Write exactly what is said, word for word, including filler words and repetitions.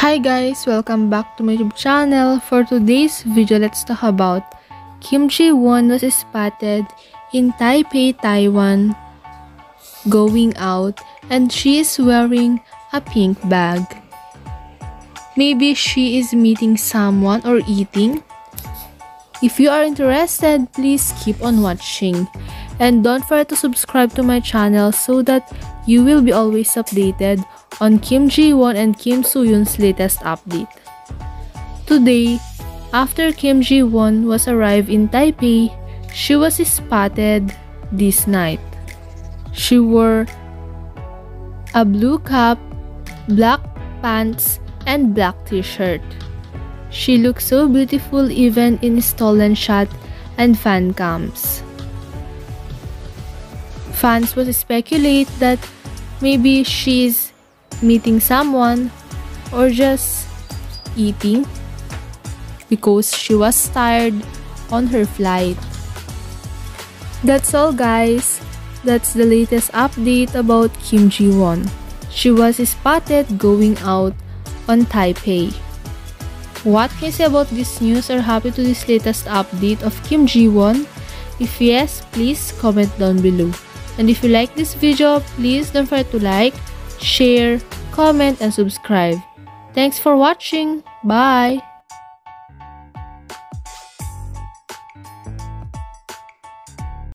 Hi guys, welcome back to my YouTube channel. For today's video, let's talk about Kim Ji Won was spotted in Taipei, Taiwan going out, and she is wearing a pink bag. Maybe she is meeting someone or eating. If you are interested, please keep on watching. And don't forget to subscribe to my channel so that you will be always updated on Kim Ji Won and Kim Soo Yoon's latest update. Today, after Kim Ji Won was arrived in Taipei, she was spotted this night. She wore a blue cap, black pants, and black t-shirt. She looks so beautiful even in stolen shot and fan cams. Fans would speculate that maybe she's meeting someone or just eating because she was tired on her flight. That's all guys. That's the latest update about Kim Ji Won. She was spotted going out on Taipei. What can you say about this news? Are you happy to this latest update of Kim Ji Won? If yes, please comment down below. And if you like this video, please don't forget to like, share, comment, and subscribe. Thanks for watching. Bye!